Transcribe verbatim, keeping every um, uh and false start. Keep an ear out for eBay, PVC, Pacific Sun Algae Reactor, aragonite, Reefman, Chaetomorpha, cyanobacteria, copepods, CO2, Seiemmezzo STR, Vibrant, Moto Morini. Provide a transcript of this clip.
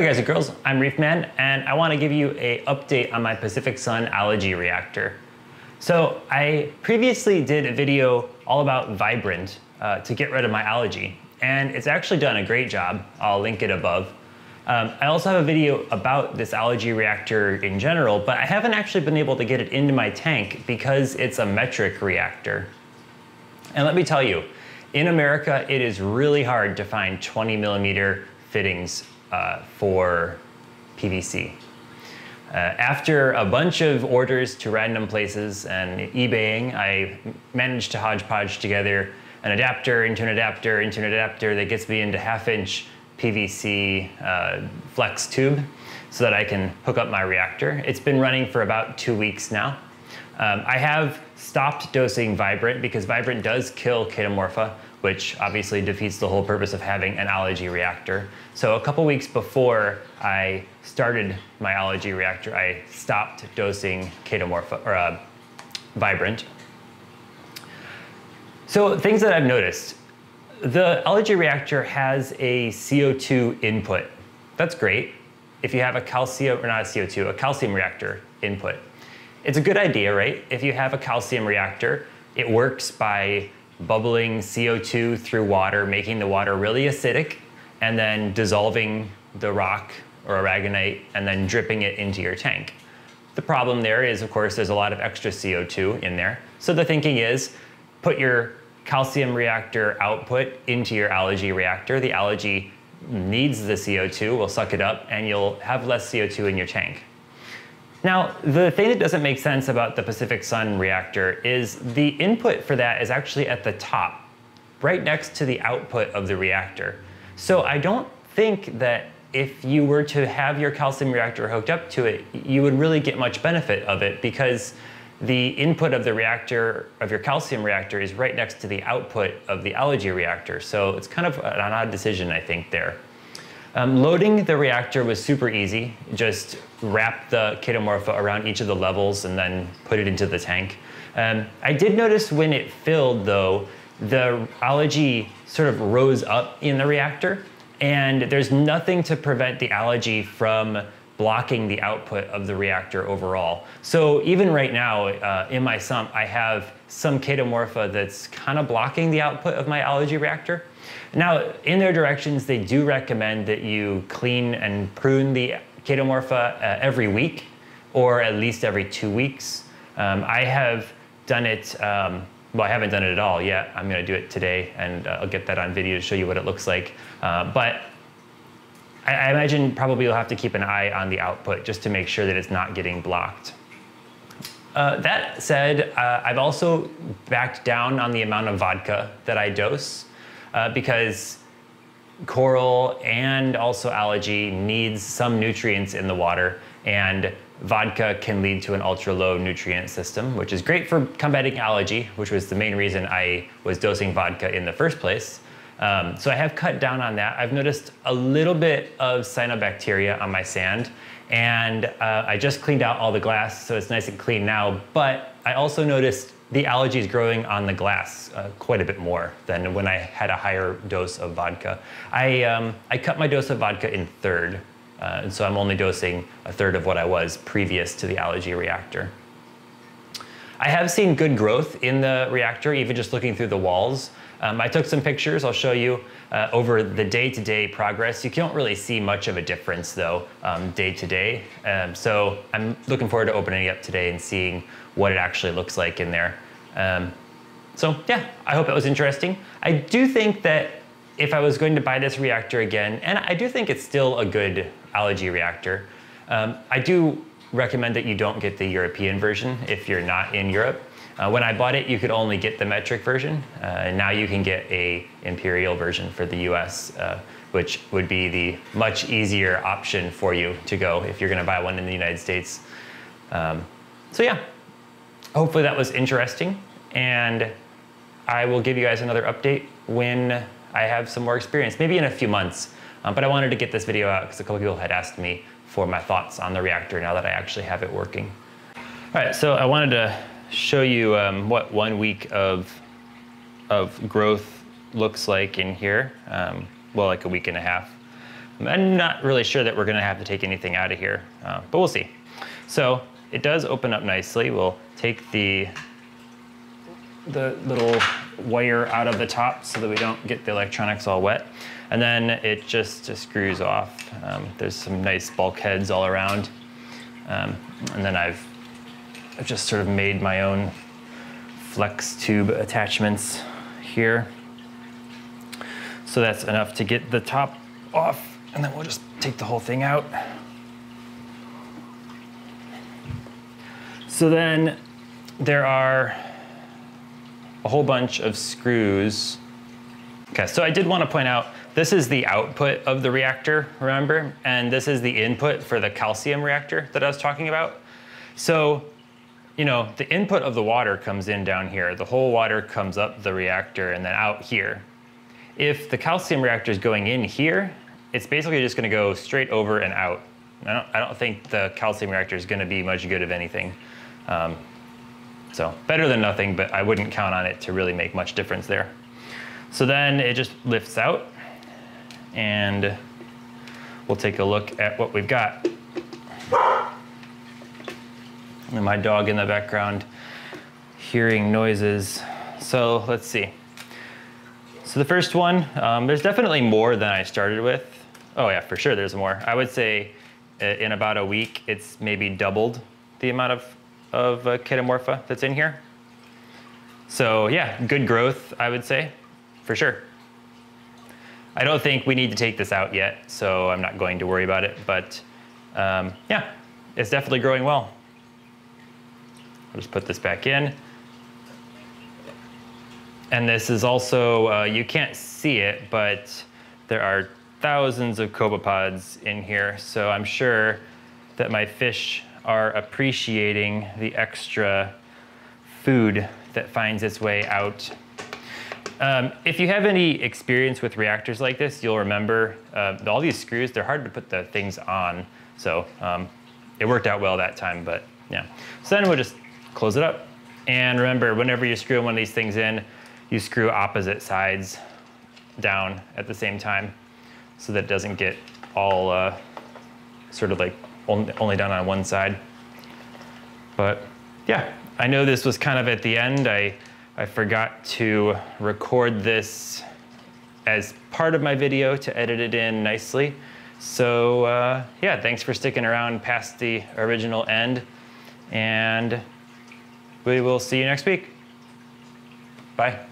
Hi guys and girls, I'm Reefman, and I want to give you an update on my Pacific Sun Algae Reactor. So I previously did a video all about Vibrant uh, to get rid of my algae, and it's actually done a great job. I'll link it above. Um, I also have a video about this algae reactor in general, but I haven't actually been able to get it into my tank because it's a metric reactor. And let me tell you, in America, it is really hard to find twenty millimeter fittings uh, for P V C. Uh, after a bunch of orders to random places and eBaying, I managed to hodgepodge together an adapter into an adapter into an adapter that gets me into half-inch P V C uh, flex tube so that I can hook up my reactor. It's been running for about two weeks now. Um, I have stopped dosing Vibrant because Vibrant does kill Chaetomorpha, which obviously defeats the whole purpose of having an algae reactor. So a couple weeks before I started my algae reactor, I stopped dosing Chaetomorpha, or uh, Vibrant. So things that I've noticed. The algae reactor has a C O two input. That's great if you have a calcium, or not a C O two, a calcium reactor input. It's a good idea, right? If you have a calcium reactor, it works by bubbling C O two through water, making the water really acidic, and then dissolving the rock or aragonite and then dripping it into your tank. The problem there is, of course, there's a lot of extra C O two in there. So the thinking is, put your calcium reactor output into your algae reactor. The algae needs the C O two, will suck it up, and you'll have less C O two in your tank. Now, the thing that doesn't make sense about the Pacific Sun reactor is the input for that is actually at the top, right next to the output of the reactor. So I don't think that if you were to have your calcium reactor hooked up to it, you would really get much benefit of it, because the input of the reactor, of your calcium reactor, is right next to the output of the algae reactor. So it's kind of an odd decision, I think, there. Um, loading the reactor was super easy. Just wrap the Chaetomorpha around each of the levels and then put it into the tank. Um, I did notice when it filled, though, the algae sort of rose up in the reactor, and there's nothing to prevent the algae from blocking the output of the reactor overall. So even right now uh, in my sump, I have some Chaetomorpha that's kind of blocking the output of my algae reactor. Now, in their directions, they do recommend that you clean and prune the Chaetomorpha uh, every week, or at least every two weeks. Um, I have done it, um, well, I haven't done it at all yet. I'm gonna do it today, and uh, I'll get that on video to show you what it looks like. Uh, but I imagine probably you'll have to keep an eye on the output just to make sure that it's not getting blocked. Uh, that said, uh, I've also backed down on the amount of vodka that I dose uh, because coral and also algae needs some nutrients in the water, and vodka can lead to an ultra low nutrient system, which is great for combating algae, which was the main reason I was dosing vodka in the first place. Um, so I have cut down on that. I've noticed a little bit of cyanobacteria on my sand, and uh, I just cleaned out all the glass, so it's nice and clean now, but I also noticed the algae is growing on the glass uh, quite a bit more than when I had a higher dose of vodka. I, um, I cut my dose of vodka in third, uh, and so I'm only dosing a third of what I was previous to the algae reactor. I have seen good growth in the reactor, even just looking through the walls. Um, I took some pictures, I'll show you, uh, over the day-to-day progress. You can't really see much of a difference, though, um, day-to-day. Um, so I'm looking forward to opening it up today and seeing what it actually looks like in there. Um, so yeah, I hope it was interesting. I do think that if I was going to buy this reactor again, and I do think it's still a good algae reactor, um, I do recommend that you don't get the European version if you're not in Europe. Uh, when I bought it, you could only get the metric version, uh, and now you can get a imperial version for the U S, uh, which would be the much easier option for you to go if you're gonna buy one in the United States. Um, so yeah, hopefully that was interesting, and I will give you guys another update when I have some more experience, maybe in a few months. Um, but I wanted to get this video out because a couple people had asked me for my thoughts on the reactor now that I actually have it working. All right, so I wanted to show you um, what one week of, of growth looks like in here. Um, well, like a week and a half. I'm not really sure that we're gonna have to take anything out of here, uh, but we'll see. So it does open up nicely. We'll take the, the little wire out of the top so that we don't get the electronics all wet. And then it just, just screws off. Um, there's some nice bulkheads all around. Um, and then I've, I've just sort of made my own flex tube attachments here. So that's enough to get the top off. And then we'll just take the whole thing out. So then there are a whole bunch of screws. Okay, so I did want to point out, this is the output of the reactor, remember? And this is the input for the calcium reactor that I was talking about. So, you know, the input of the water comes in down here. The whole water comes up the reactor and then out here. If the calcium reactor is going in here, it's basically just going to go straight over and out. I don't, I don't think the calcium reactor is going to be much good of anything. Um, so better than nothing, but I wouldn't count on it to really make much difference there. So then it just lifts out, and we'll take a look at what we've got. And my dog in the background hearing noises. So let's see. So the first one, um, there's definitely more than I started with. Oh yeah, for sure there's more. I would say in about a week, it's maybe doubled the amount of, of uh, Chaetomorpha that's in here. So yeah, good growth, I would say, for sure. I don't think we need to take this out yet, so I'm not going to worry about it, but um, yeah, it's definitely growing well. I'll just put this back in. And this is also, uh, you can't see it, but there are thousands of copepods in here, so I'm sure that my fish are appreciating the extra food that finds its way out. Um, if you have any experience with reactors like this, you'll remember uh, all these screws, they're hard to put the things on, so um, it worked out well that time, but yeah. So then we'll just close it up. And remember, whenever you screw one of these things in, you screw opposite sides down at the same time, so that it doesn't get all uh, sort of like only done on one side. But yeah, I know this was kind of at the end. I, I forgot to record this as part of my video to edit it in nicely. So uh, yeah, thanks for sticking around past the original end, and we will see you next week. Bye.